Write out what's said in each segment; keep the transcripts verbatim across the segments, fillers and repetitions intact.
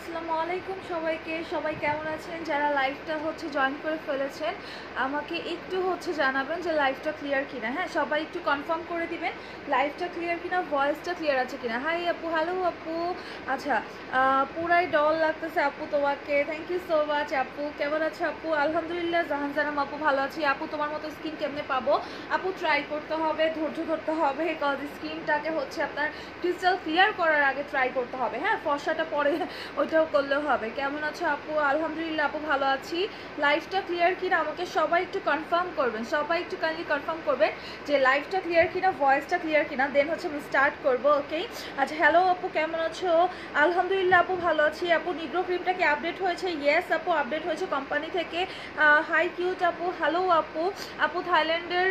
আসসালামু আলাইকুম সবাইকে। সবাই কেমন আছেন? যারা লাইভটা হচ্ছে জয়েন করে ফেলেছেন আমাকে একটু হচ্ছে জানাবেন যে লাইভটা ক্লিয়ার কিনা। হ্যাঁ, সবাই একটু কনফার্ম করে দিবেন লাইভটা ক্লিয়ার কিনা, ভয়েসটা ক্লিয়ার আছে কিনা। হাই আপু, হ্যালো আপু। আচ্ছা, পুরাই ডল লাগতেছে আপু তোমাকে। থ্যাংক ইউ সো মাচ আপু। কেমন আছে আপু? আলহামদুলিল্লাহ জাহান জানাম আপু, ভালো আছি আপু। তোমার মতো স্কিন কেমনে পাবো আপু? ট্রাই করতে হবে, ধৈর্য ধরতে হবে, কজ স্কিনটাকে হচ্ছে আপনার ক্রিস্টাল ক্লিয়ার করার আগে ট্রাই করতে হবে। হ্যাঁ, ফর্সাটা পরে ওইটাও করলেও হবে। কেমন আছো আপু? আলহামদুলিল্লাহ আপু, ভালো আছি। লাইভটা ক্লিয়ার কিনা আমাকে সবাই একটু কনফার্ম করবেন, সবাই একটু কাইন্ডলি কনফার্ম করবেন যে লাইভটা ক্লিয়ার কিনা, ভয়েসটা ক্লিয়ার কিনা। দেন হচ্ছে আমি স্টার্ট করবো। ওকে, আচ্ছা হ্যালো আপু, কেমন আছো? আলহামদুলিল্লাহ আপু, ভালো আছি আপু। নিগ্রো ক্রিমটা কি আপডেট হয়েছে? ইয়েস আপু, আপডেট হয়েছে কোম্পানি থেকে। হাই কিউট আপু, হ্যালো আপু। আপু থাইল্যান্ডের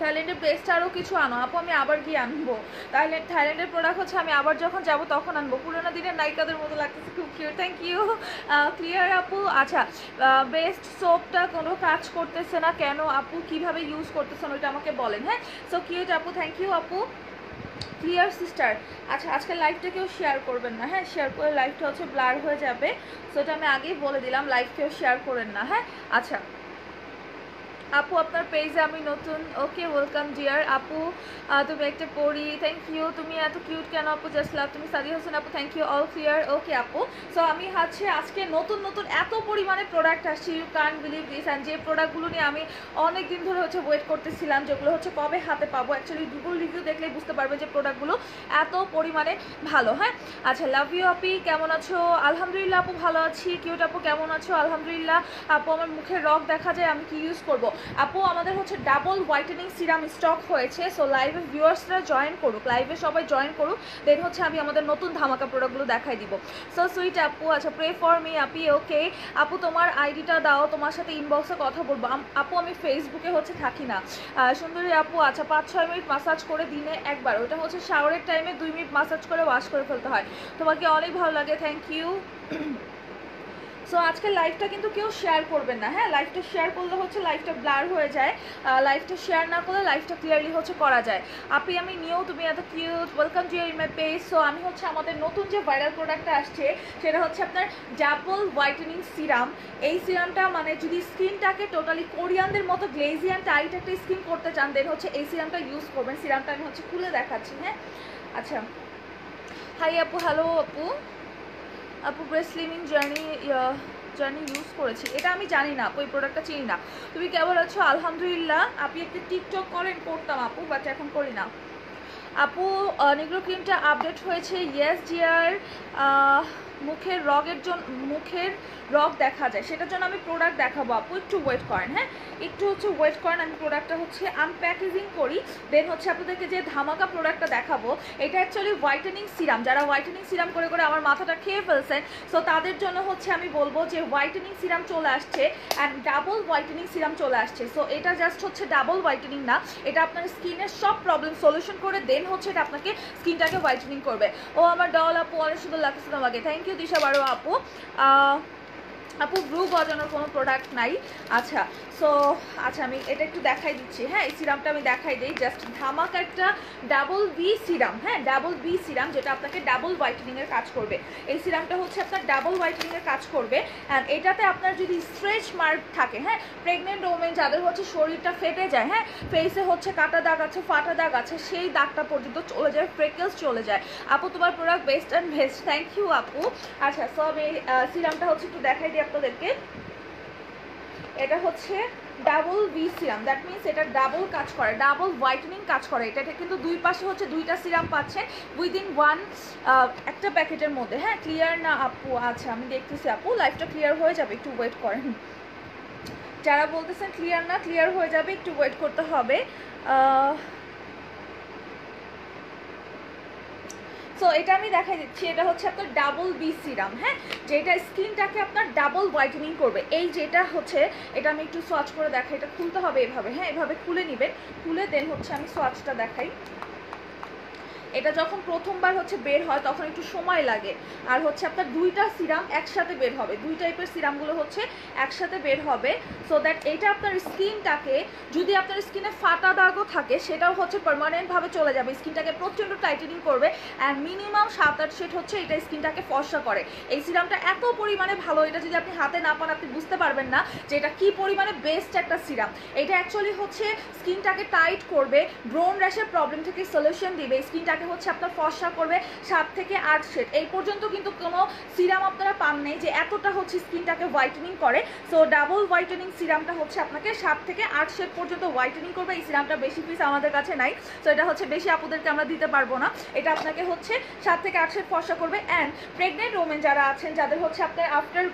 থাইল্যান্ডের পেস্ট আরও কিছু আনো আপু, আমি আবার গিয়ে আনবো। তাহলে থাইল্যান্ডের প্রোডাক্ট হচ্ছে আমি আবার যখন যাব তখন আনবো। পুরোনো দিনের নায়িকাদের মতো লাগতেছে, খুব কিউট। থ্যাংক ইউ ক্লিয়ার আপু। আচ্ছা, বেস্ট সোপটা কোনো কাজ করতেছে না কেন আপু? কীভাবে ইউজ করতেছেন ওইটা আমাকে বলেন। হ্যাঁ, সো কিউট আপু, থ্যাংক ইউ আপু। Clear sister. আচ্ছা, আজকে লাইভটা কেউ শেয়ার করবেন না। হ্যাঁ, শেয়ার করে লাইভটা হচ্ছে ব্লার হয়ে যাবে, সো এটা আমি আগেই বলে দিলাম, লাইভ কেউ শেয়ার করেন না। হ্যাঁ, আচ্ছা আপু, আপনার পেজে আমি নতুন। ওকে, ওয়েলকাম ডিয়ার আপু। তুমি একটা পড়ি। Thank you. তুমি এত কিউট কেন আপু? Just love. তুমি সাদি হোসেন আপু, thank you. All clear. Okay আপু, সো আমি হচ্ছে আজকে নতুন নতুন এত পরিমাণে প্রোডাক্ট আসছে, you can't believe this. And যে প্রোডাক্টগুলো নিয়ে আমি অনেক দিন ধরে হচ্ছে ওয়েট করতেছিলাম, যেগুলো হচ্ছে কবে হাতে পাবো। অ্যাকচুয়ালি গুগল রিভিউ দেখলে বুঝতে পারবে যে প্রোডাক্টগুলো এত পরিমাণে ভালো। হ্যাঁ, আচ্ছা লাভ ইউ আপি। কেমন আছো? আলহামদুলিল্লাহ আপু, ভালো আছি। কিউট আপু, কেমন আছো? আলহামদুলিল্লাহ আপু। আমার মুখে রক দেখা যায়, আমি কি ইউজ করবো আপু? আমাদের হচ্ছে ডাবল হোয়াইটেনিং সিরাম স্টক হয়েছে, সো লাইভে ভিউয়ার্সরা জয়েন করুক, লাইভে সবাই জয়েন করুক। দেন হচ্ছে আমি আমাদের নতুন ধামাকা প্রোডাক্টগুলো দেখাই দিব। সো সুইট আপু। আচ্ছা, প্রে ফর মি আপি। ওকে আপু, তোমার আইডিটা দাও, তোমার সাথে ইনবক্সে কথা বলবো। আপু আমি ফেসবুকে হচ্ছে থাকি না। সুন্দরী আপু, আচ্ছা পাঁচ ছয় মিনিট মাসাজ করে দিনে একবার, ওটা হচ্ছে শাওয়ারের টাইমে দুই মিনিট মাসাজ করে ওয়াশ করে ফেলতে হয়। তোমাকে অনেক ভালো লাগে, থ্যাংক ইউ। সো আজকে লাইভটা কিন্তু কেউ শেয়ার করবেন না। হ্যাঁ, লাইভটা শেয়ার করলে হচ্ছে লাইভটা ব্লার হয়ে যায়, লাইভটা শেয়ার না করলে লাইভটা ক্লিয়ারলি হচ্ছে করা যায়। আপনি আমি নিয়েও তুমি এত cute. Welcome to your my page. So আমি হচ্ছে আমাদের নতুন যে ভাইরাল প্রোডাক্টটা আসছে সেটা হচ্ছে আপনার ডাবল হোয়াইটেনিং সিরাম। এই সিরামটা মানে যদি স্কিনটাকে টোটালি কোরিয়ানদের মতো গ্লেজি অ্যান্ড টাইট একটা স্কিন করতে চান, দেন হচ্ছে এই সিরামটা ইউজ করবেন। সিরামটা আমি হচ্ছে খুলে দেখাচ্ছি। হ্যাঁ, আচ্ছা হাই আপু, হ্যালো আপু। আপু breast slimming journey journey use করেছি, এটা আমি জানি না, ওই প্রোডাক্টটা চিনি না। তুমি কেমন আছো? আলহামদুলিল্লাহ। আপনি একটা টিকটক করেন? করতাম আপু, বাট এখন করি না। আপু নিগ্রো ক্রিমটা আপডেট হয়েছে? Yes dear. মুখের রগের জন্য মুখের রগ দেখা যায়, সেটার জন্য আমি প্রোডাক্ট দেখাবো আপু, একটু ওয়েট করেন। হ্যাঁ, একটু হচ্ছে ওয়েট করেন, আমি প্রোডাক্টটা হচ্ছে আনপ্যাকেজিং করি। দেন হচ্ছে আপনাদেরকে যে ধামাকা প্রোডাক্টটা দেখাবো এটা অ্যাকচুয়ালি হোয়াইটেনিং সিরাম। যারা হোয়াইটেনিং সিরাম করে করে আমার মাথাটা খেয়ে ফেলছেন, সো তাদের জন্য হচ্ছে আমি বলবো যে হোয়াইটেনিং সিরাম চলে আসছে অ্যান্ড ডাবল হোয়াইটেনিং সিরাম চলে আসছে। সো এটা জাস্ট হচ্ছে ডাবল হোয়াইটেনিং না, এটা আপনার স্কিনের সব প্রবলেম সলিউশন করে দেন হচ্ছে এটা আপনাকে স্কিনটাকে হোয়াইটেনিং করবে। ও আমার ডল আপু, অনেক সুন্দর লাগছে তোমাকে, থ্যাংক ইউ দিশা বারো আপু। আপু ব্রু গজানোর কোনো প্রোডাক্ট নাই? আচ্ছা, সো আচ্ছা আমি এটা একটু দেখাই দিচ্ছি। হ্যাঁ, এই সিরামটা আমি দেখাই দিই, জাস্ট ধামাকা একটা ডাবল বি সিরাম। হ্যাঁ, ডাবল বি সিরাম, যেটা আপনাকে ডাবল হোয়াইটেনিংয়ের কাজ করবে। এই সিরামটা হচ্ছে আপনার ডাবল হোয়াইটেনিংয়ের কাজ করবে। অ্যান্ড এটাতে আপনার যদি স্ট্রেচ মার্ক থাকে, হ্যাঁ প্রেগনেন্ট ওমেন যাদের হচ্ছে শরীরটা ফেটে যায়, হ্যাঁ ফেসে হচ্ছে কাটা দাগ আছে, ফাটা দাগ আছে, সেই দাগটা পর্যন্ত চলে যায়, ফ্রেকেলস চলে যায়। আপু তোমার product best and best, thank you আপু। আচ্ছা, সো আমি সিরামটা হচ্ছে একটু দেখাই দিই আপনাদেরকে। এটা হচ্ছে double B serum, that means এটা ডাবল কাজ করে, ডাবল হোয়াইটেনিং কাজ করে। এটা কিন্তু দুই পাশে হচ্ছে দুইটা সিরাম পাচ্ছেন উইদিন ওয়ান একটা প্যাকেটের মধ্যে। হ্যাঁ, ক্লিয়ার না আপু? আচ্ছা আমি দেখতেছি আপু, লাইফটা ক্লিয়ার হয়ে যাবে, একটু ওয়েট করেন। যারা বলতেছেন ক্লিয়ার না, ক্লিয়ার হয়ে যাবে, একটু ওয়েট করতে হবে। সো এটা আমি দেখাই দিচ্ছি, এটা হচ্ছে আপনার ডাবল বি সিরাম। হ্যাঁ, যেটা স্কিনটাকে আপনার ডাবল হোয়াইটেনিং করবে। এই যেটা হচ্ছে এটা আমি একটু সোয়াচ করে দেখাই, এটা খুলতে হবে এভাবে। হ্যাঁ, এভাবে খুলে নেবেন, খুলে দেন হচ্ছে আমি সোয়াচটা দেখাই। এটা যখন প্রথমবার হচ্ছে বের হয় তখন একটু সময় লাগে। আর হচ্ছে আপনার দুইটা সিরাম একসাথে বের হবে, দুই টাইপের সিরামগুলো হচ্ছে একসাথে বের হবে, সো দ্যাট এটা আপনার স্কিনটাকে, যদি আপনার স্কিনে ফাটা দাগও থাকে সেটাও হচ্ছে পার্মানেন্টভাবে চলে যাবে, স্কিনটাকে প্রচণ্ড টাইটেনিং করবে। অ্যান্ড মিনিমাম সাত আট শেড হচ্ছে এটা স্কিনটাকে ফর্সা করে। এই সিরামটা এত পরিমাণে ভালো, এটা যদি আপনি হাতে না পান আপনি বুঝতে পারবেন না যে এটা কী পরিমাণে বেস্ট একটা সিরাম। এটা অ্যাকচুয়ালি হচ্ছে স্কিনটাকে টাইট করবে, ব্রোন র্যাশের প্রবলেম থেকে সলিউশন দিবে, স্কিনটাকে হচ্ছে আপনার ফর্সা করবে সাত থেকে আট শেড। এই পর্যন্ত কিন্তু কোনো সিরাম আপনারা পান নাই যে এতটা হচ্ছে স্কিনটাকে হোয়াইটেনিং করে। সো ডাবল হোয়াইটেনিং সিরামটা হচ্ছে আপনাকে সাত থেকে আট শেড পর্যন্ত হোয়াইটেনিং করবে। এই সিরামটা বেশি পিস আমাদের কাছে নাই, সো এটা হচ্ছে বেশি আপুদেরকে আমরা দিতে পারবো না। এটা আপনাকে হচ্ছে সাত থেকে আট শেড ফর্সা করবে। অ্যান্ড প্রেগনেন্ট ওমেন যারা আছেন, যাদের হচ্ছে আপনার আফটার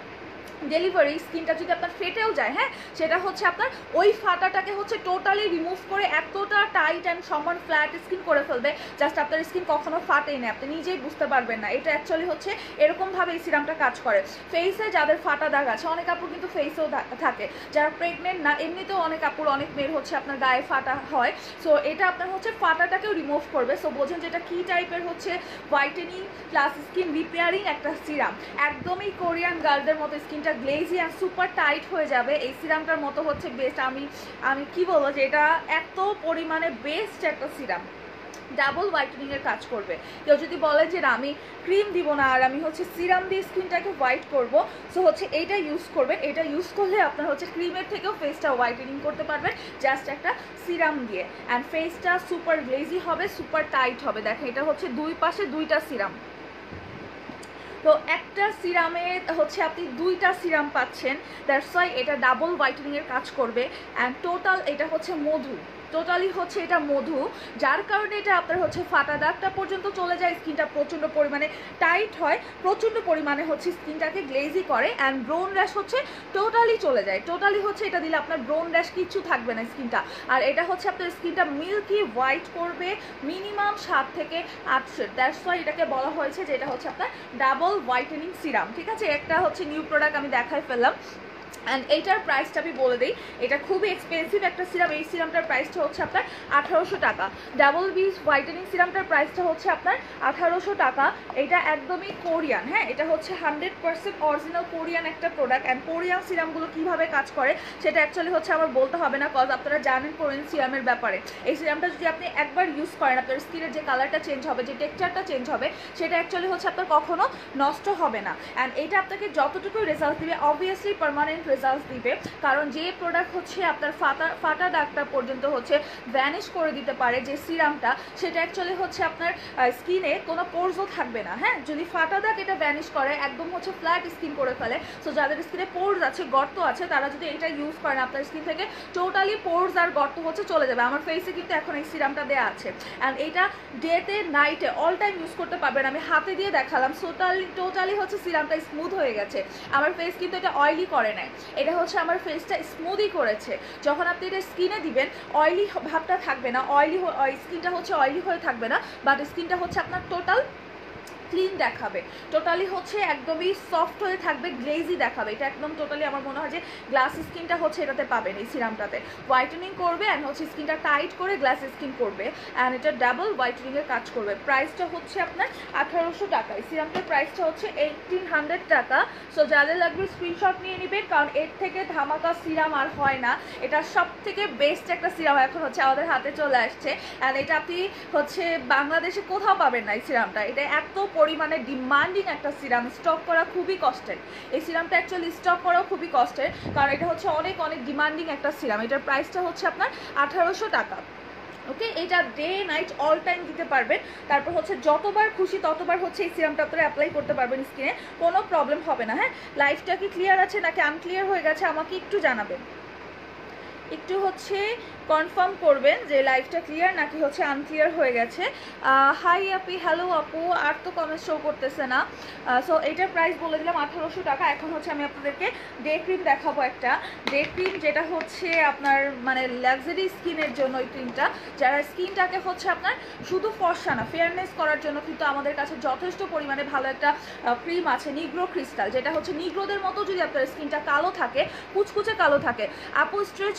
ডেলিভারি স্কিনটা যদি আপনার ফেটেও যায়, হ্যাঁ সেটা হচ্ছে আপনার ওই ফাটাটাকে হচ্ছে টোটালি রিমুভ করে এতটা টাইট অ্যান্ড সমান ফ্ল্যাট স্কিন করে ফেলবে, জাস্ট আপনার স্কিন কখনো ফাটেই না, আপনি নিজেই বুঝতে পারবেন না। এটা অ্যাকচুয়ালি হচ্ছে এরকমভাবে এই সিরামটা কাজ করে। ফেসে যাদের ফাটা দাগ আছে, অনেক আপুর কিন্তু ফেসেও থাকে, যারা প্রেগনেন্ট না, এমনিতেও অনেক আপুর, অনেক মেয়ের হচ্ছে আপনার গায়ে ফাটা হয়, সো এটা আপনার হচ্ছে ফাটাটাকেও রিমুভ করবে। সো বোঝেন যে এটা কী টাইপের হচ্ছে হোয়াইটেনিং প্লাস স্কিন রিপেয়ারিং একটা সিরাম। একদমই কোরিয়ান গার্লদের মতো স্কিনটা গ্লেজি আর সুপার টাইট হয়ে যাবে এই সিরামটার মতো হচ্ছে বেস্ট। আমি আমি কি বলবো যে এটা এত পরিমাণে বেস্ট একটা সিরাম, ডাবল হোয়াইটেনিংয়ের কাজ করবে। কেউ যদি বলে যে আমি ক্রিম দিব না আর আমি হচ্ছে সিরাম দিয়ে স্কিনটাকে হোয়াইট করবো, সো হচ্ছে এইটা ইউজ করবেন। এটা ইউজ করলে আপনার হচ্ছে ক্রিমের থেকেও ফেসটা হোয়াইটেনিং করতে পারবেন জাস্ট একটা সিরাম দিয়ে, অ্যান্ড ফেসটা সুপার গ্লেজি হবে, সুপার টাইট হবে। দেখেন এটা হচ্ছে দুই পাশে দুইটা সিরাম, তো একটা সিরামে হচ্ছে আপনি দুইটা সিরাম পাচ্ছেন, দ্যাটস ওয়াই এটা ডাবল হোয়াইটেনিংয়ের কাজ করবে। অ্যান্ড টোটাল এটা হচ্ছে মধু, টোটালি হচ্ছে এটা মধু, যার কারণে এটা আপনার হচ্ছে ফাটা দাগটা পর্যন্ত চলে যায়, স্কিনটা প্রচণ্ড পরিমাণে টাইট হয়, প্রচণ্ড পরিমাণে হচ্ছে স্কিনটাকে গ্লেজি করে, অ্যান্ড ব্রোন র্যাশ হচ্ছে টোটালি চলে যায়। টোটালি হচ্ছে এটা দিলে আপনার ব্রোন র্যাশ কিচ্ছু থাকবে না স্কিনটা। আর এটা হচ্ছে আপনার স্কিনটা মিল্কি হোয়াইট করবে, মিনিমাম সাত থেকে আট শেড, দ্যাটস ওয়াই এটাকে বলা হয়েছে যে এটা হচ্ছে আপনার ডাবল হোয়াইটেনিং সিরাম। ঠিক আছে, একটা হচ্ছে নিউ প্রোডাক্ট আমি দেখাই ফেললাম। অ্যান্ড এইটার প্রাইসটা আমি বলে দিই, এটা খুবই এক্সপেন্সিভ একটা সিরাম। এই সিরামটার প্রাইসটা হচ্ছে আপনার আঠারোশো টাকা। ডাবল বি হোয়াইটেনিং সিরামটার প্রাইসটা হচ্ছে আপনার আঠারোশো টাকা। এটা একদমই কোরিয়ান, হ্যাঁ এটা হচ্ছে হান্ড্রেড পার্সেন্ট অরিজিনাল কোরিয়ান একটা প্রোডাক্ট। অ্যান্ড কোরিয়ান সিরামগুলো কীভাবে কাজ করে সেটা অ্যাকচুয়ালি হচ্ছে আমার বলতে হবে না, কজ আপনারা জানেন কোরিয়ান সিরামের ব্যাপারে। এই সিরামটা যদি আপনি একবার ইউজ করেন, আপনার স্কিনের যে কালারটা চেঞ্জ হবে, যে টেক্সচারটা চেঞ্জ হবে, সেটা অ্যাকচুয়ালি হচ্ছে আপনার কখনও নষ্ট হবে না। অ্যান্ড এইটা আপনাকে যতটুকু রেজাল্ট দেবে অবভিয়াসলি পার্মানেন্ট রেজাল্টস দিবে, কারণ যে প্রোডাক্ট হচ্ছে আপনার ফাটা ফাটা দাগটা পর্যন্ত হচ্ছে ভ্যানিশ করে দিতে পারে যে সিরামটা, সেটা অ্যাকচুয়ালি হচ্ছে আপনার স্কিনে কোনো পোর্সও থাকবে না। হ্যাঁ যদি ফাটা দাগ এটা ভ্যানিশ করে, একদম হচ্ছে ফ্ল্যাট স্কিন করে ফেলে। সো যাদের স্কিনে পোর্স আছে, গর্ত আছে, তারা যদি এটা ইউজ করেন আপনার স্কিন থেকে টোটালি পোর্স আর গর্ত হচ্ছে চলে যাবে। আমার ফেসে কিন্তু এখন এই সিরামটা দেওয়া আছে, অ্যান্ড এটা ডেতে নাইটে অল টাইম ইউজ করতে পারবেন। আমি হাতে দিয়ে দেখালাম, টোটালি টোটালি হচ্ছে সিরামটা স্মুথ হয়ে গেছে। আমার ফেস কিন্তু এটা অয়েলি করে নেয়, এটা হচ্ছে আমার ফেসটা স্মুদি করেছে। যখন আপনি এটা স্কিনে দিবেন অয়েলি ভাবটা থাকবে না, অয়েলি স্কিনটা হচ্ছে অয়েলি হয়ে থাকবে না, বাট স্কিনটা হচ্ছে আপনার টোটাল ক্লিন দেখাবে, টোটালি হচ্ছে একদমই সফট হয়ে থাকবে, গ্লেজি দেখাবে। এটা একদম টোটালি আমার মনে হয় যে গ্লাস স্কিনটা হচ্ছে এটাতে পাবেন, এই সিরামটাতে হোয়াইটেনিং করবে অ্যান্ড হচ্ছে স্কিনটা টাইট করে গ্লাস স্কিন করবে, অ্যান্ড এটা ডাবল হোয়াইটেনিংয়ের কাজ করবে। প্রাইসটা হচ্ছে আপনার আঠারোশো টাকা, এই সিরামটার প্রাইসটা হচ্ছে এইটিন হান্ড্রেড টাকা। সো যাদের লাগবে স্ক্রিনশট নিয়ে নেবেন, কারণ এর থেকে ধামাকা সিরাম আর হয় না। এটা সব থেকে বেস্ট একটা সিরাম এখন হচ্ছে আমাদের হাতে চলে আসছে, অ্যান্ড এটা আপনি হচ্ছে বাংলাদেশে কোথাও পাবেন না এই সিরামটা। এটা এত পরিমাণে ডিমান্ডিং একটা সিরাম, স্টক করা খুবই কষ্টের। এই সিরামটা অ্যাকচুয়ালি স্টক করাও খুবই কষ্টের, কারণ এটা হচ্ছে অনেক অনেক ডিমান্ডিং একটা সিরাম। এটার প্রাইসটা হচ্ছে আপনার আঠারোশো টাকা। ওকে, এটা ডে নাইট অল টাইম দিতে পারবেন। তারপর হচ্ছে যতবার খুশি ততবার হচ্ছে এই সিরামটা আপনারা অ্যাপ্লাই করতে পারবেন, স্কিনে কোনো প্রবলেম হবে না। হ্যাঁ লাইফটা কি ক্লিয়ার আছে নাকি আনক্লিয়ার হয়ে গেছে আমাকে একটু জানাবেন, একটু হচ্ছে কনফার্ম করবেন যে লাইফটা ক্লিয়ার নাকি হচ্ছে আনক্লিয়ার হয়ে গেছে। হাই আপি, হ্যালো আপু, আর তো কমেন্ট শো করতেছে না। সো এটার প্রাইস বলে দিলাম আঠারোশো টাকা। এখন হচ্ছে আমি আপনাদেরকে ডে ক্রিম দেখাবো, একটা ডে ক্রিম যেটা হচ্ছে আপনার মানে লাক্সারি স্কিনের জন্য। এই ক্রিমটা যারা স্কিনটাকে হচ্ছে আপনার শুধু ফর্সা না, ফেয়ারনেস করার জন্য কিন্তু আমাদের কাছে যথেষ্ট পরিমাণে ভালো একটা ক্রিম আছে, নিগ্রো ক্রিস্টাল, যেটা হচ্ছে নিগ্রোদের মতো যদি আপনার স্কিনটা কালো থাকে, কুচকুচে কালো থাকে, আপু স্ট্রেচ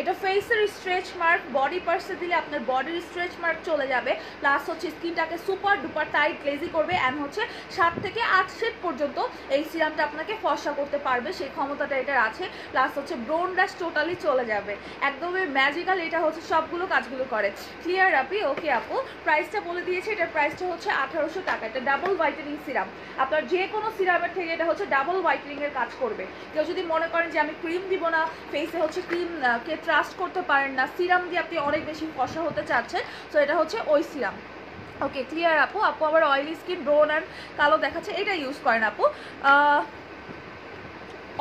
এটা ফেসের স্ট্রেচ মার্ক, বডি পার্টসে দিলে আপনার বডির স্ট্রেচ মার্ক চলে যাবে, প্লাস হচ্ছে স্কিনটাকে সুপার ডুপার টাইট গ্লেজি করবে অ্যান্ড হচ্ছে সাত থেকে আট শেড পর্যন্ত এই সিরামটা আপনাকে ফর্সা করতে পারবে, সেই ক্ষমতাটা এটার আছে। প্লাস হচ্ছে ব্রোন র্যাশ টোটালি চলে যাবে, একদমই ম্যাজিক্যাল এটা হচ্ছে সবগুলো কাজগুলো করে। ক্লিয়ার আপি? ওকে আপু, প্রাইসটা বলে দিয়েছে, এটার প্রাইসটা হচ্ছে আঠারোশো টাকা। এটা ডাবল হোয়াইটেনিং সিরাম, আপনার যে কোনো সিরামের থেকে এটা হচ্ছে ডাবল হোয়াইটেনিংয়ের কাজ করবে। কেউ যদি মনে করেন যে আমি ক্রিম দিব না, ফেসে হচ্ছে ক্রিমকে ট্রাস্ট করতে পারেন না, সিরাম দিয়ে আপনি অনেক বেশি ফর্সা হতে চাচ্ছেন, তো এটা হচ্ছে ওই সিরাম। ওকে ক্লিয়ার আপু? আপু আবার অয়েলি স্কিন, ব্রোন অ্যান্ড কালো দেখাচ্ছে, এটা ইউজ করেন আপু।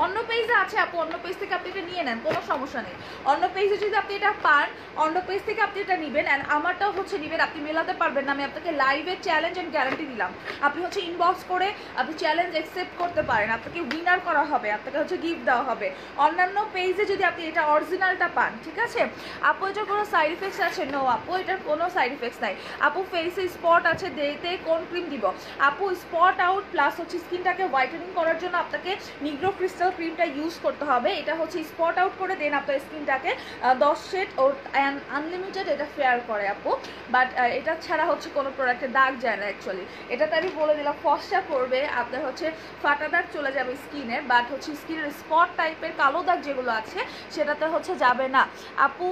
অন্য পেজে আছে আপু, অন্য পেজ থেকে আপনি এটা নিয়ে নেন, কোনো সমস্যা নেই। অন্য পেজে যদি আপনি এটা পান, অন্য পেজ থেকে আপনি এটা নেবেন অ্যান্ড আমারটাও হচ্ছে নেবেন, আপনি মেলাতে পারবেন না, আমি আপনাকে লাইভে চ্যালেঞ্জ অ্যান্ড গ্যারান্টি দিলাম। আপনি হচ্ছে ইনবক্স করে আপনি চ্যালেঞ্জ অ্যাকসেপ্ট করতে পারেন, আপনাকে উইনার করা হবে, আপনাকে হচ্ছে গিফট দেওয়া হবে। অন্যান্য পেজে যদি আপনি এটা অরিজিনালটা পান, ঠিক আছে আপু। এটার কোনো সাইড এফেক্টস আছে? নো আপু, এটার কোনো সাইড এফেক্টস নাই। আপু ফেসে স্পট আছে, দেরিতে কোন ক্রিম দিব? আপু স্পট আউট প্লাস হচ্ছে স্কিনটাকে হোয়াইটেনিং করার জন্য আপনাকে নিগ্রো ক্রিস্টাল ক্রিমটা ইউজ করতে হবে, এটা হচ্ছে স্পট আউট করে দেন আপনার স্কিনটাকে দশ শেড ও আনলিমিটেড এটা ফেয়ার করে আপু, বাট এটা ছাড়া হচ্ছে কোনো প্রোডাক্টে দাগ যায় না অ্যাকচুয়ালি। এটাতে আমি বলে দিলাম ফর্সা করবে, আপনার হচ্ছে ফাটা দাগ চলে যাবে স্কিনে, বাট হচ্ছে স্কিনের স্পট টাইপের কালো দাগ যেগুলো আছে সেটাতে হচ্ছে যাবে না আপু।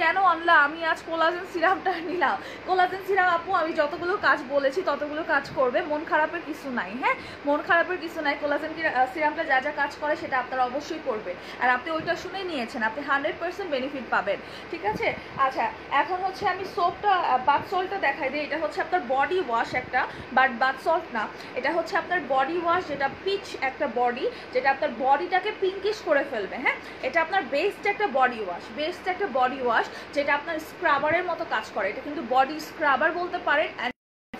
কেন আনলা? আমি আজ কোলাজেন সিরামটা নিলাম। কোলাজেন সিরাম আপু আমি যতগুলো কাজ বলেছি ততগুলো কাজ করবে, মন খারাপের কিছু নাই। হ্যাঁ, মন খারাপের কিছু নাই। কোলাজেন সিরামটা যা যা কাজ করে সেটা আপনারা অবশ্যই করবে, আর আপনি ওইটা শুনেই নিয়েছেন, আপনি হান্ড্রেড পার্সেন্ট বেনিফিট পাবেন, ঠিক আছে। আচ্ছা এখন হচ্ছে আমি সোপটা বাথ সল্টটা দেখাই দিই। এটা হচ্ছে আপনার বডি ওয়াশ একটা, বাট বাথ সল্ট না, এটা হচ্ছে আপনার বডি ওয়াশ যেটা পিচ একটা বডি, যেটা আপনার বডিটাকে পিঙ্কিশ করে ফেলবে। হ্যাঁ, এটা আপনার বেস্ট একটা বডি ওয়াশ, বেস্ট একটা বডি ওয়াশ যেটা আপনার স্ক্রাবারের মতো কাজ করে। এটা কিন্তু বডি স্ক্রাবার বলতে পারেন,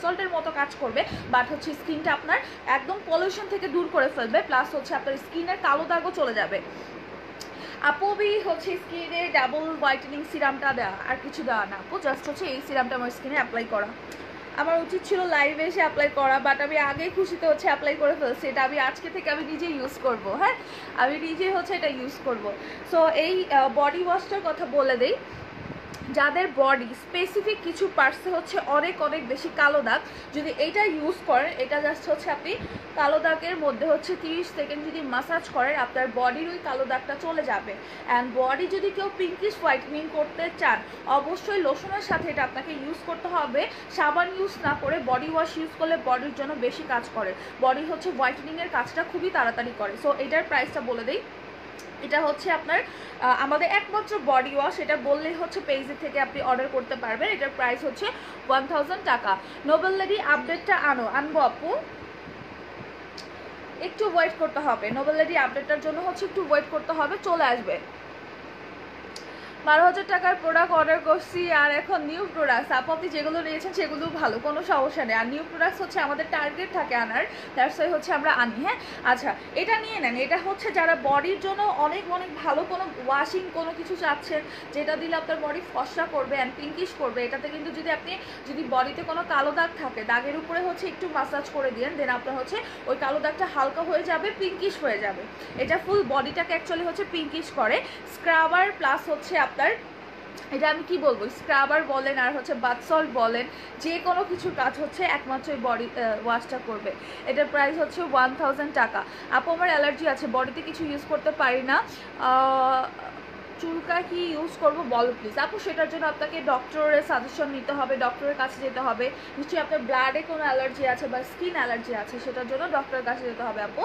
সল্টের মতো কাজ করবে, বাট হচ্ছে স্কিনটা আপনার একদম পলিউশন থেকে দূর করে ফেলবে, প্লাস হচ্ছে আপনার স্কিনের কালো দাগও চলে যাবে। আপুবি হচ্ছে স্কিনে ডাবল হোয়াইটেনিং সিরামটা দেওয়া, আর কিছু দেওয়া না আপু, জাস্ট হচ্ছে এই সিরামটা আমার স্কিনে অ্যাপ্লাই করা। আমার উচিত ছিল লাইভে এসে অ্যাপ্লাই করা, বাট আমি আগেই খুশিতে হচ্ছে অ্যাপ্লাই করে ফেলছি। এটা আমি আজকে থেকে আমি নিজে ইউজ করব। হ্যাঁ, আমি নিজে হচ্ছে এটা ইউজ করব। সো এই বডি ওয়াশটার কথা বলে দেই, যাদের বডি স্পেসিফিক কিছু পার্টসে হচ্ছে অনেক অনেক বেশি কালো দাগ, যদি এইটা ইউজ করেন, এটা জাস্ট হচ্ছে আপনি কালো দাগের মধ্যে হচ্ছে তিরিশ সেকেন্ড যদি ম্যাসাজ করেন, আপনার বডির ওই কালো দাগটা চলে যাবে। অ্যান্ড বডি যদি কেউ পিঙ্কিশ হোয়াইটনিং করতে চান, অবশ্যই লোশনের সাথে এটা আপনাকে ইউজ করতে হবে, সাবান ইউজ না করে বডি ওয়াশ ইউজ করলে বডির জন্য বেশি কাজ করে, বডি হচ্ছে হোয়াইটনিংয়ের কাজটা খুবই তাড়াতাড়ি করে। সো এটার প্রাইসটা বলে দিই, এটা হচ্ছে আপনার আমাদের একমাত্র বডি ওয়াশ, এটা বললেই হচ্ছে পেজের থেকে আপনি অর্ডার করতে পারবেন। এটার প্রাইস হচ্ছে ওয়ান থাউজেন্ড টাকা। নোবেল লেডি আপডেটটা আনো, আনবো আপু, একটু ওয়েট করতে হবে। নোবেল লেডি আপডেটটার জন্য হচ্ছে একটু ওয়েট করতে হবে, চলে আসবে। বারো হাজার টাকার প্রোডাক্ট অর্ডার করছি, আর এখন নিউ প্রোডাক্টস আপু আপনি যেগুলো নিয়েছেন সেগুলো ভালো, কোনো সমস্যা নেই। আর নিউ প্রোডাক্টস হচ্ছে আমাদের টার্গেট থাকে আনার, দ্যাটস ওয়াই হচ্ছে আমরা আনি। হ্যাঁ, আচ্ছা এটা নিয়ে নেন, এটা হচ্ছে যারা বডির জন্য অনেক অনেক ভালো কোনো ওয়াশিং কোনো কিছু চাচ্ছেন, যেটা দিলে আপনার বডি ফর্সা করবে অ্যান্ড পিঙ্কিশ করবে। এটাতে কিন্তু যদি আপনি যদি বডিতে কোনো কালো দাগ থাকে, দাগের উপরে হচ্ছে একটু ম্যাসাজ করে দিলেন, দেন আপনার হচ্ছে ওই কালো দাগটা হালকা হয়ে যাবে, পিঙ্কিশ হয়ে যাবে। এটা ফুল বডিটাকে অ্যাকচুয়ালি হচ্ছে পিঙ্কিশ করে, স্ক্রাবার প্লাস হচ্ছে আপনার এটা আমি কি বলবো, স্ক্রাবার বলেন আর হচ্ছে বাথ সল্ট বলেন, যে কোনো কিছুর কাজ হচ্ছে একমাত্র এই বডি ওয়াশটা করবে। এটার প্রাইস হচ্ছে ওয়ান থাউজেন্ড টাকা। আপু আমার অ্যালার্জি আছে, বডিতে কিছু ইউজ করতে পারি না, চুলকা কি ইউজ করবো বলো প্লিজ? আপু সেটার জন্য আপনাকে ডক্টরের সাজেশন নিতে হবে, ডক্টরের কাছে যেতে হবে, নিশ্চয়ই আপনার ব্লাডে কোনো অ্যালার্জি আছে বা স্কিন অ্যালার্জি আছে, সেটার জন্য ডক্টরের কাছে যেতে হবে আপু।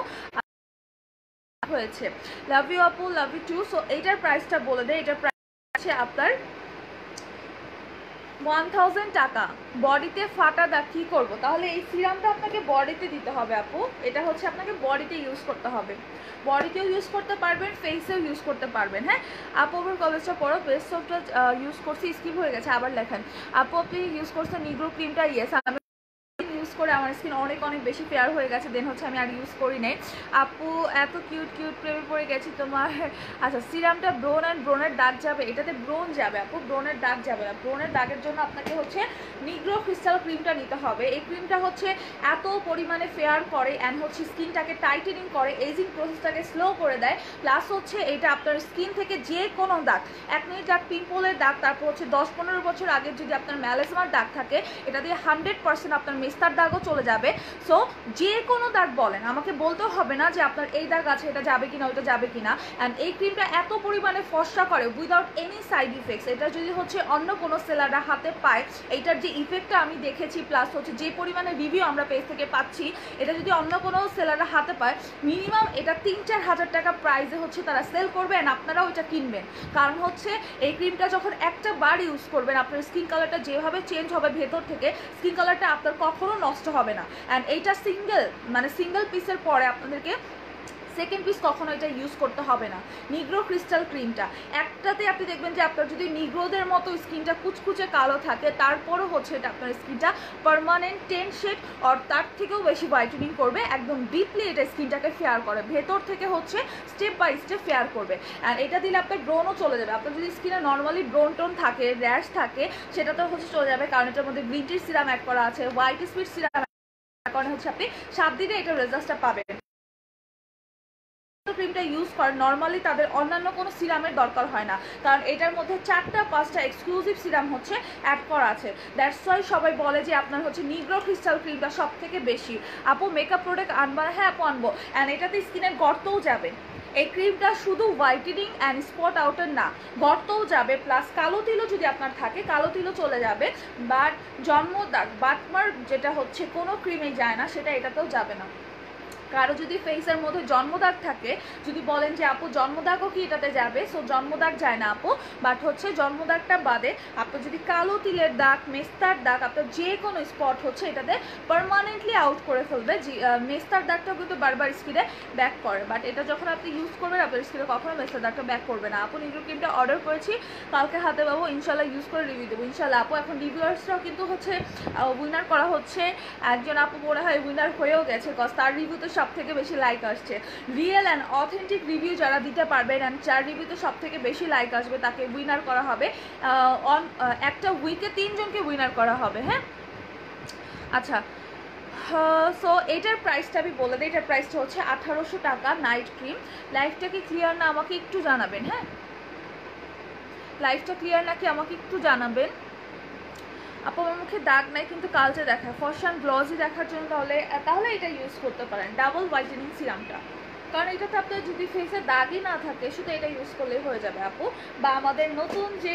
হয়েছে, লাভ ইউ আপু, লাভ ইউ টু। সো এইটার প্রাইসটা বলে দেয়, এটার প্রাইস আছে আপনার ওয়ান থাউজেন্ড টাকা। বডিতে ফাটা দাগ কী করবো? তাহলে এই সিরামটা আপনাকে বডিতে দিতে হবে আপু, এটা হচ্ছে আপনাকে বডিতে ইউজ করতে হবে, বডিতেও ইউজ করতে পারবেন, ফেসেও ইউজ করতে পারবেন। হ্যাঁ আপু আমার কলেজটা পড়ো, বেস্ট সবটা ইউজ করছি, স্কিপ হয়ে গেছে, আবার লেখেন। আপু আপনি ইউজ করছেন নিগ্রো ক্রিমটা? ইয়েস আমি ইউজ यूज कर आमार स्किन अनेक अनेक बेशी फेयर हो गेছে देन হচ্ছে আমি আর ইউজ করি নাই আপু এত কিউট কিউট প্রেমে পড়ে গেছি তোমার। আচ্ছা সিরামটা ব্রোন আর ব্রোনের দাগ যাবে, এটাতে ব্রোন যাবে আপু, ব্রোনের দাগ যাবে না। ব্রোনের দাগের জন্য আপনাকে হচ্ছে নিগ্রো ক্রিস্টাল ক্রিমটা নিতে হবে। এই ক্রিমটা হচ্ছে এত পরিমাণে ফেয়ার করে অ্যান্ড হচ্ছে স্কিনটাকে টাইটেনিং করে, এজিং প্রসেসটাকে স্লো করে দেয়, প্লাস হচ্ছে এটা আপনার স্কিন থেকে যে কোনো দাগ, এক মিনিট দাগ, পিম্পলের দাগ, তারপর হচ্ছে দশ পনেরো বছর আগে যদি আপনার ম্যালেজমার দাগ থাকে এটা দিয়ে হান্ড্রেড পার্সেন্ট আপনার মেস্তার দাগও চলে যাবে। সো যে কোনো দাগ বলেন, আমাকে বলতেও হবে না যে আপনার এই দাগ আছে এটা যাবে কিনা ওইটা যাবে কিনা। অ্যান্ড এই ক্রিমটা এত পরিমাণে ফসা করে উইদাউট এনি সাইড ইফেক্টস। এটা যদি হচ্ছে অন্য কোনো সেলাররা হাতে পায়, এইটার যে ইফেক্টটা আমি দেখেছি প্লাস হচ্ছে যে পরিমাণে রিভিউ আমরা পেজ থেকে পাচ্ছি, এটা যদি অন্য কোনো সেলাররা হাতে পায় মিনিমাম এটা তিন চার হাজার টাকা প্রাইসে হচ্ছে তারা সেল করবে অ্যান্ড আপনারাও এটা কিনবেন। কারণ হচ্ছে এই ক্রিমটা যখন একটা বার ইউজ করবেন আপনার স্কিন কালারটা যেভাবে চেঞ্জ হবে ভেতর থেকে, স্কিন কালারটা আপনার কখনো নষ্ট হবে না। অ্যান্ড এইটা সিঙ্গেল মানে সিঙ্গেল পিসের পরে আপনাদেরকে সেকেন্ড পিস কখনো এটা ইউজ করতে হবে না। নিগ্রো ক্রিস্টাল ক্রিমটা একটাতে আপনি দেখবেন যে আপনার যদি নিগ্রোদের মতো স্কিনটা কুচকুচে কালো থাকে তারপরও হচ্ছে এটা আপনার স্কিনটা পারমানেন্ট টেন শেড আর তার থেকেও বেশি হোয়াইটেনিং করবে, একদম ডিপলি এটা স্কিনটাকে ফেয়ার করে ভেতর থেকে, হচ্ছে স্টেপ বাই স্টেপ ফেয়ার করবে। আর এটা দিলে আপনার ব্রোনও চলে যাবে। আপনার যদি স্কিনে নর্মালি ব্রোন টোন থাকে, র্যাশ থাকে, সেটা তো হচ্ছে চলে যাবে কারণ এটার মধ্যে গ্রিন টি সিরাম অ্যাড করা আছে, হোয়াইট স্পিড সিরাম অ্যাড করা হচ্ছে। আপনি সাত দিনে এটার রেজাল্টটা পাবেন। ক্রিমটা ইউজ করে নর্মালি তাদের অন্যান্য কোনো সিরামের দরকার হয় না কারণ এটার মধ্যে চারটা পাঁচটা এক্সক্লুসিভ সিরাম হচ্ছে অ্যাড করা আছে। দ্যাটস ওয়াই সবাই বলে যে আপনার হচ্ছে নিগ্রো ক্রিস্টাল ক্রিমটা সব থেকে বেশি। আপু মেকআপ প্রোডাক্ট আনবা? হ্যাঁ আপু আনবো, অ্যান্ড এটাতে স্কিনের গর্তও যাবে। এই ক্রিমটা শুধু হোয়াইটেনিং অ্যান্ড স্পট আউটার না, গর্তও যাবে, প্লাস কালো তিলও যদি আপনার থাকে কালো তিলও চলে যাবে। বাট জন্মদাগ বাটমার যেটা হচ্ছে কোনো ক্রিমে যায় না সেটা এটাতেও যাবে না। কারো যদি ফেসের মধ্যে জন্মদাগ থাকে, যদি বলেন যে আপু জন্মদাগও কি এটাতে যাবে, সো জন্মদাগ যায় না আপু। বাট হচ্ছে জন্মদাগটা বাদে আপনার যদি কালো তিলের দাগ, মেস্তার দাগ, আপনার যে কোনো স্পট হচ্ছে এটাতে পারমানেন্টলি আউট করে ফেলবে। মেস্তার দাগটাও কিন্তু বারবার স্কিনে ব্যাক করে, বাট এটা যখন আপনি ইউজ করবেন আপনার স্কিনে কখনো মেস্তার দাগটা ব্যাক করবে না। আপু নিগ্রো ক্রিমটা অর্ডার করেছি, কালকে হাতে পাবো ইনশাল্লাহ, ইউজ করে রিভিউ দেবো ইনশাল্লাহ। আপু এখন রিভিউয়ার্সরাও কিন্তু হচ্ছে উইনার করা হচ্ছে, একজন আপু মনে হয় উইনার হয়েও গেছে কজ তার রিভিউ তো সব থেকে বেশি লাইক আসছে। রিয়েল অ্যান্ড অথেন্টিক রিভিউ যারা দিতে পারবেন অ্যান্ড চার রিভিউ তো সব থেকে বেশি লাইক আসবে তাকে উইনার করা হবে। অন একটা উইকে তিনজনকে উইনার করা হবে। হ্যাঁ আচ্ছা, সো এটার প্রাইসটা আমি বলে দিই, এটার প্রাইসটা হচ্ছে আঠারোশো টাকা। নাইট ক্রিম লাইফটা কি ক্লিয়ার না আমাকে একটু জানাবেন। হ্যাঁ লাইফটা ক্লিয়ার নাকি আমাকে একটু জানাবেন। আপু আমার মুখে দাগ নাই কিন্তু কালচে দেখা, ফর্সান গ্লজি দেখার জন্য তাহলে তাহলে এটা ইউজ করতে পারেন ডাবল হোয়াইটেনিং সিরামটা, কারণ এটাতে আপনার যদি ফেসে দাগই না থাকে শুধু এটা ইউজ করলেই হয়ে যাবে আপু। বা আমাদের নতুন যে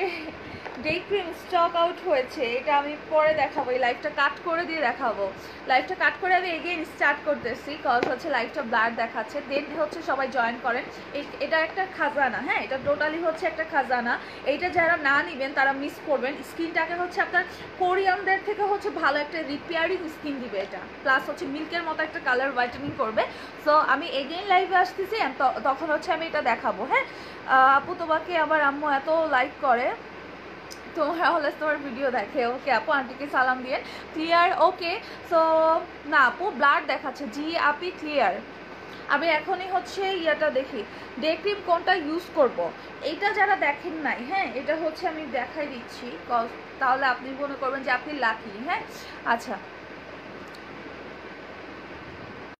ডে ক্রিম স্টক আউট হয়েছে এটা আমি পরে দেখাবো, এই লাইফটা কাট করে দিয়ে দেখাবো। লাইফটা কাট করে আমি এগেইন স্টার্ট করতেছি কজ হচ্ছে লাইফটা ব্লার দেখাচ্ছে। দেন হচ্ছে সবাই জয়েন করেন, এটা একটা খাজানা। হ্যাঁ এটা টোটালি হচ্ছে একটা খাজানা, এইটা যারা না নেবেন তারা মিস করবেন। স্কিনটাকে হচ্ছে আপনার কোরিয়ানদের থেকে হচ্ছে ভালো একটা রিপেয়ারিং স্কিন দিবে এটা, প্লাস হচ্ছে মিল্কের মতো একটা কালার হোয়াইটেনিং করবে। সো আমি এগেইন লাইভে আসতেছি তখন হচ্ছে আমি এটা দেখাবো। হ্যাঁ আপু তোমাকে আবার আম্মু এত লাইক করে, তোমরা হলে তোমার ভিডিও দেখে। ওকে আপু আন্টিকে সালাম দিয়ে। ক্লিয়ার? ওকে সো না আপু ব্লাড দেখাচ্ছে। জি আপি ক্লিয়ার। আমি এখনই হচ্ছে ইয়েটা দেখি ডে ক্রিম কোনটা ইউজ করব। এইটা যারা দেখেন নাই, হ্যাঁ এটা হচ্ছে আমি দেখাই দিচ্ছি কজ তাহলে আপনি মনে করবেন যে আপনি লাকি। হ্যাঁ আচ্ছা